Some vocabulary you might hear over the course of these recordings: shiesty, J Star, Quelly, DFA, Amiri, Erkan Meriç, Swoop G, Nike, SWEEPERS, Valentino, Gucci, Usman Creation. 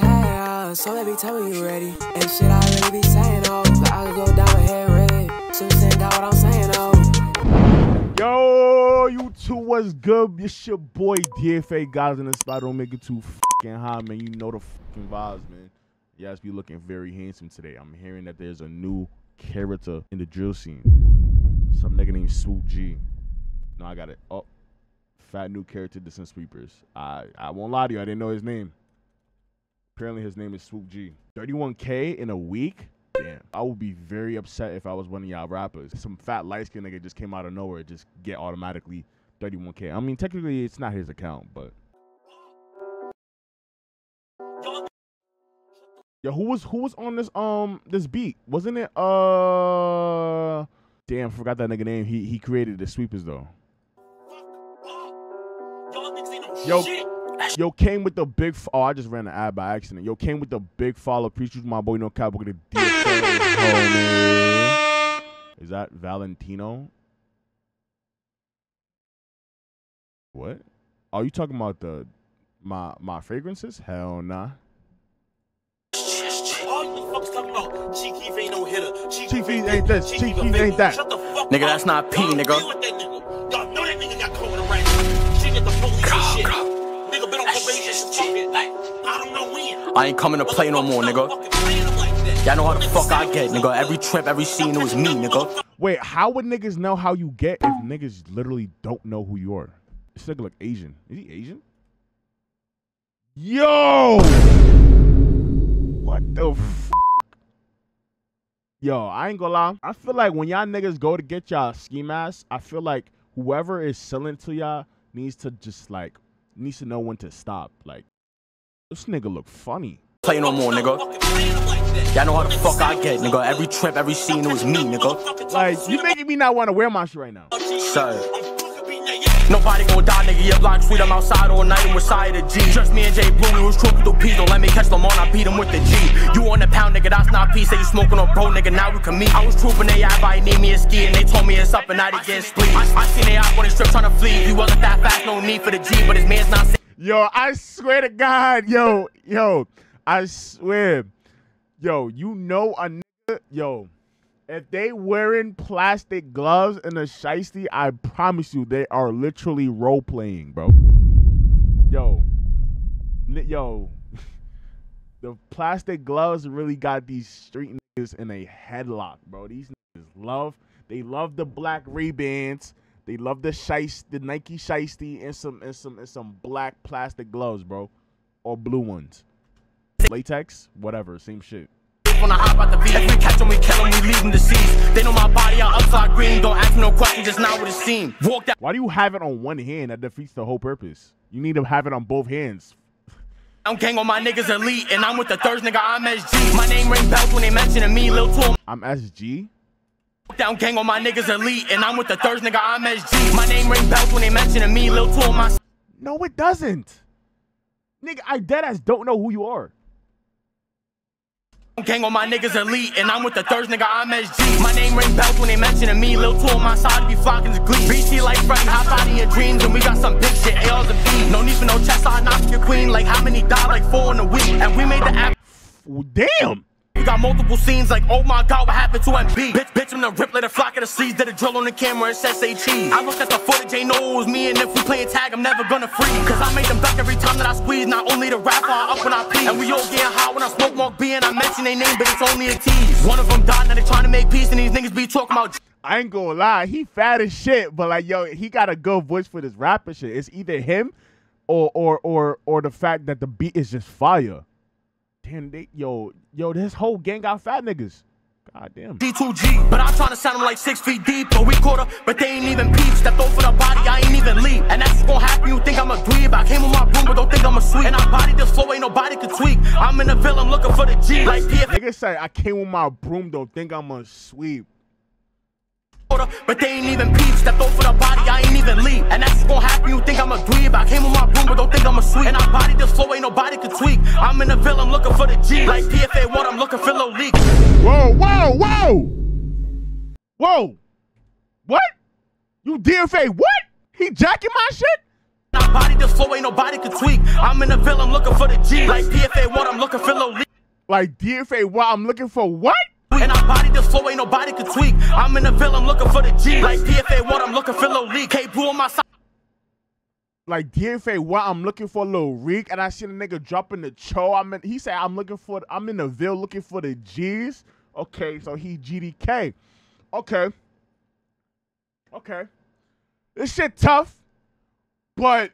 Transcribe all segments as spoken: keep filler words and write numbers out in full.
like child, so let me tell me you ready. And shit, I really be saying, oh, like I could go down with head red. Should send out what I'm saying, oh. Yo, you two, what's good? It's your boy D F A, guys in the spot. Don't make it too fucking hot, man. You know the fucking vibes, man. You guys be looking very handsome today. I'm hearing that there's a new character in the drill scene. Some nigga named Swoop G. No, I got it. Oh. Fat new character, distant sweepers. I, I won't lie to you, I didn't know his name. Apparently his name is Swoop G. thirty-one K in a week? Damn. I would be very upset if I was one of y'all rappers. Some fat light skin nigga just came out of nowhere, just get automatically thirty-one K. I mean, technically it's not his account, but. Yo, who was who was on this um this beat? Wasn't it uh damn, forgot that nigga name. He he created the sweepers though. Yo, yo came with the big. Oh, I just ran the ad by accident. Yo came with the big follow. Appreciate my boy. No cap. We're gonna be. Is that Valentino? What? Are you talking about the my my fragrances? Hell nah. All you fucks talking about. Cheeky ain't no hitter. Cheeky ain't this. Cheeky ain't that. Shut the fuck up. Nigga, that's not P, nigga. I ain't coming to play no more, nigga. Y'all know how the fuck I get, nigga. Every trip, every scene, it was me, nigga. Wait, how would niggas know how you get if niggas literally don't know who you are? This nigga look Asian. Is he Asian? Yo! What the fuck? Yo, I ain't gonna lie. I feel like when y'all niggas go to get y'all ski masks, I feel like whoever is selling to y'all needs to just like, needs to know when to stop, like. This nigga look funny. Play no more, nigga. Y'all know how the fuck I get, nigga. Every trip, every scene, it was me, nigga. Like, you making me not want to wear my shit right now. Sir. Nobody gon' die, nigga. Your block sweet, I'm outside all night and we're side of G. Just me and J Blue, we was trooping through P's. Don't let me catch them on, I beat him with the G. You on the pound, nigga, that's not P. Say you smoking on bro, nigga, now we can meet. I was trooping they eye by need me a ski, and they told me it's up and I didn't get split. I, I seen they eye when they strip trying to flee. He wasn't that fast, no need for the G, but his man's not sick. Yo, I swear to God, yo, yo, I swear, yo, you know a nigga, yo, if they wearing plastic gloves and a shiesty, I promise you they are literally role playing, bro. Yo, yo, the plastic gloves really got these street niggas in a headlock, bro. These niggas love, they love the black Ray-Bans. They love the shiesty, the Nike shiesty, and some and some and some black plastic gloves, bro, or blue ones, latex, whatever, same shit. When I hop out the beat, if we catch them, we kill them, we leave them deceased. They know my body, I'm upside green. Don't ask no questions, just not what it seems. Walk that. Why do you have it on one hand? That defeats the whole purpose. You need to have it on both hands. I'm gang on my niggas elite, and I'm with the third nigga. I'm S G. My name ring bells when they mentioning me, Lil Tom. I'm S G. Down gang on my niggas elite, and I'm with the third nigga. I'm S G. My name ring bells when they mentioning me, Lil Tool. My no, it doesn't. Nigga, I dead ass don't know who you are. Gang on my niggas elite, and I'm with the third nigga. I'm S G. My name ring bells when they mentioning me, Lil Tool. My side be flocking to glee. B C like friend, hop out of your dreams, and we got some big shit. A's and B's. No need for no chest, I knock your queen. Like how many die like four in a week, and we made the app. Damn. We got multiple scenes like, oh my God, what happened to M B? Bitch, bitch, I'm the rip, let it flock of the seeds. Did a drill on the camera, it's S A T. I looked at the footage, ain't know it was me. And if we playing tag, I'm never gonna free. Cause I made them back every time that I squeeze. Not only the rapper, I up when I pee. And we all getting hot when I smoke Mark B. And I mention their name, but it's only a tease. One of them died, now they trying to make peace. And these niggas be talking about. I ain't gonna lie, he fat as shit. But like, yo, he got a good voice for this rapper shit. It's either him or, or, or, or the fact that the beat is just fire. Damn, they, yo, yo, this whole gang got fat niggas. God damn. D two G, but I'm trying to sound them like six feet deep. But we caught up, but they ain't even peep. Stepped over the body, I ain't even leave. And that's what's gonna happen, you think I'm a dweeb. I came with my broom, but don't think I'm a sweep. And I body this flow, ain't nobody could tweak. I'm in the villain looking for the G. Like D F A. Nigga say, I came with my broom, don't think I'm a sweep. But they ain't even peep. Stepped over the body, I ain't even leave. And that's what's gonna happen, you think I'm a dweeb. I came with my broom, but don't think I'm a sweep. And I body this flow, ain't nobody could tweak. I'm in the villain looking for the G. Like D F A, what I'm looking for Lil Leak. Whoa, whoa, whoa. Whoa. What? You D F A, what? He jacking my shit? And I body this flow. flow ain't nobody could tweak. I'm in the Ville, I'm looking for the G. Like D F A, what I'm looking for, Lil. Like D F A, what I'm looking for, what? And I body this flow, ain't nobody could tweak. I'm in the Ville, I'm looking for the G. Like D F A, what I'm looking for, Lil Leak. K-Boo on my side. Like D F A, what I'm looking for, Lil Reek, and I see the nigga dropping the cho. I mean, he said I'm looking for, I'm in the Ville looking for the G's. Okay, so he G D K. Okay, okay, this shit tough, but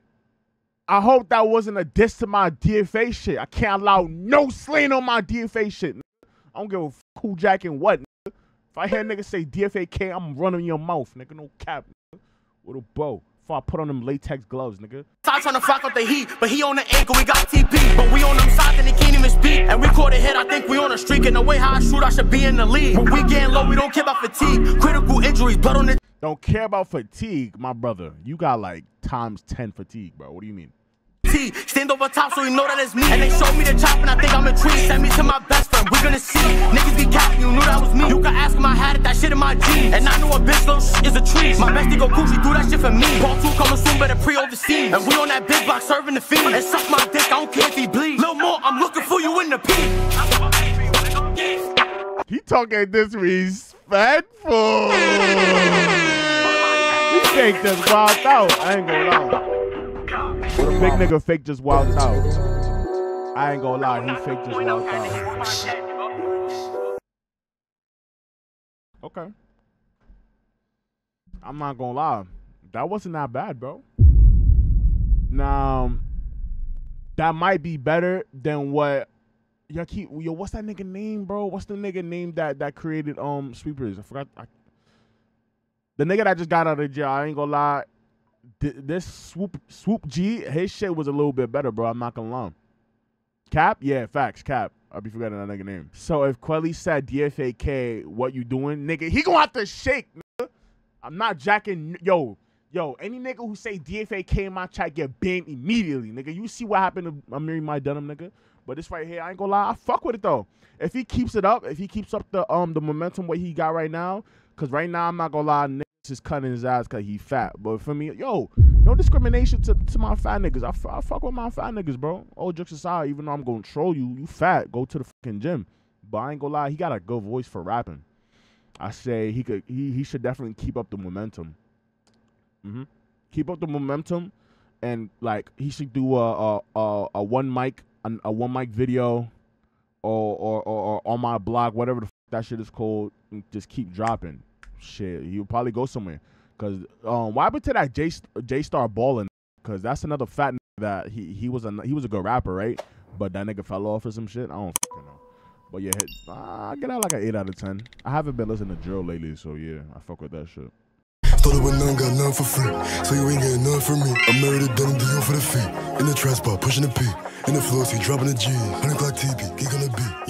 I hope that wasn't a diss to my D F A shit. I can't allow no slaying on my D F A shit. Nigga. I don't give a fuck who jacking what. Nigga. If I hear nigga say D F A K, I'm running your mouth, nigga. No cap, nigga. With a bow. I put on them latex gloves, nigga. Side trying to flock out the heat, but he on the ankle, we got T P. But we on them sides and he can't even speak. And we caught a hit, I think we on a streak. And the way how I shoot, I should be in the league. When we getting low, we don't care about fatigue. Critical injuries, blood on the... Don't care about fatigue, my brother. You got like times ten fatigue, bro. What do you mean? T, stand over top so you know that it's me. And they showed me the chop and I think I'm intrigued. Send me to my best friend, we're gonna see. Niggas be capping, you knew that was me. You can ask him, I had it, that shit in my jeans. And I knew a bitch, little shit is a tree. My bestie go Gucci, do that shit for me. Ball two coming soon, better pre-overseas. And we on that big block serving the fiend. And suck my dick, I don't care if he bleed. Lil Mo, I'm looking for you in the pee. He talking disrespectful. He fake just wild out, I ain't gonna lie. The big nigga fake just wilded out. I ain't gonna lie, he fake just wilded out. Okay. I'm not gonna lie. That wasn't that bad, bro. Now, that might be better than what... Yo, keep, yo what's that nigga name, bro? What's the nigga name that, that created um Sweepers? I forgot. I, the nigga that just got out of jail, I ain't gonna lie. This swoop swoop G, his shit was a little bit better, bro. I'm not gonna lie. Cap, yeah, facts, cap. I'll be forgetting that nigga name. So if Quelly said D F A K, what you doing, nigga? He gonna have to shake, nigga. I'm not jacking, yo, yo. Any nigga who say D F A K in my chat get banned immediately, nigga. You see what happened to Amiri My Denim, nigga? But this right here, I ain't gonna lie, I fuck with it though. If he keeps it up, if he keeps up the um the momentum what he got right now, cause right now I'm not gonna lie, nigga. Just cutting his eyes because he fat, but for me, yo, no discrimination to, to my fat niggas. I, f I fuck with my fat niggas, bro. All jokes aside, even though I'm gonna troll you, you fat, go to the fucking gym. But I ain't gonna lie, he got a good voice for rapping. I say he could, he he should definitely keep up the momentum. Mm-hmm. Keep up the momentum, and like he should do a a a, a one mic an, a one mic video, or or, or or on my blog, whatever the fuck that shit is called. And just keep dropping. Shit, he'll probably go somewhere. Cause um, what happened to that J J Star balling? Cause that's another fat nigga that he he was a he was a good rapper, right? But that nigga fell off or some shit. I don't fucking know. But yeah, hit, uh, I get out like an eight out of ten. I haven't been listening to drill lately, so yeah, I fuck with that shit. Started with none, got none for free, so you ain't getting none from me. I'm married to dumb deal for the fee. In the trap spot, pushing the P. In the floor, see dropping the G. Hundred clock T P, geek on the beat.